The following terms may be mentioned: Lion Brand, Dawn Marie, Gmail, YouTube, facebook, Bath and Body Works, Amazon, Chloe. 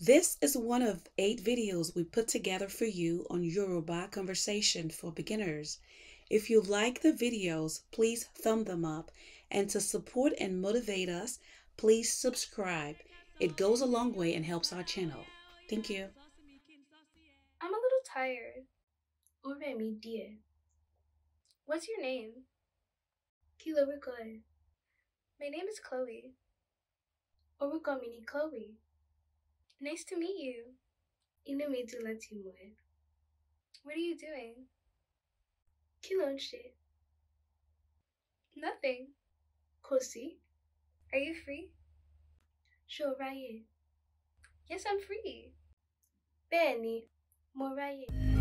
This is one of 8 videos we put together for you on Yoruba Conversation for Beginners. If you like the videos, please thumb them up. And to support and motivate us, please subscribe. It goes a long way and helps our channel. Thank you. I'm a little tired. Oremi die. What's your name? Kilorukoe. My name is Chloe. Oruko mi ni Chloe. Nice to meet you. Inu mi dun lati mo e. What are you doing? Kí lò ń ṣe? Nothing. Kò sí. Are you free? Ṣó ráyè? Yes, I'm free. Bẹ́ẹ̀ ni, mo ráyè.